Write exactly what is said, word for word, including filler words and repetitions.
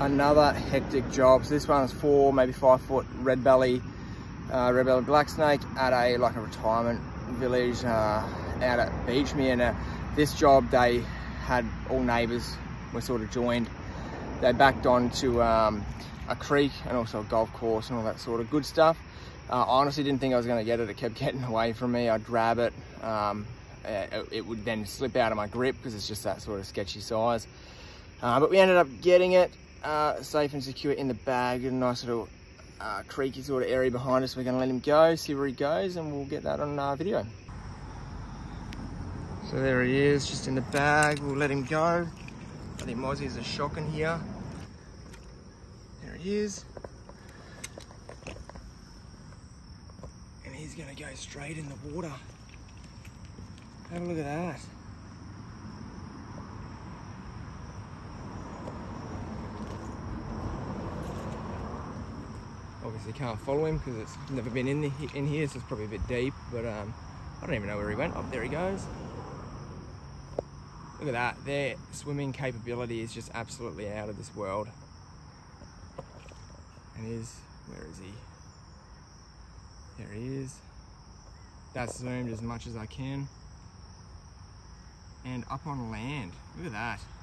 another hectic job. So this one is four, maybe five foot red belly, uh, red belly black snake at a like a retirement village uh, out at Beachmere. And uh, this job they had all neighbours were sort of joined. They backed on to um, a creek and also a golf course and all that sort of good stuff. Uh, I honestly didn't think I was going to get it. It kept getting away from me. I'd grab it. Um, it, it would then slip out of my grip because it's just that sort of sketchy size. Uh, but we ended up getting it uh, safe and secure in the bag. A nice little uh, creaky sort of area behind us. We're going to let him go, see where he goes, and we'll get that on our video. So there he is, just in the bag. We'll let him go. I think mozzies are shocking here. There he is. And he's going to go straight in the water. Have a look at that. Obviously can't follow him because it's never been in, the, in here, so it's probably a bit deep, but um, I don't even know where he went. Oh, there he goes. Look at that, their swimming capability is just absolutely out of this world. And is, where is he? There he is. That's zoomed as much as I can. And up on land, look at that.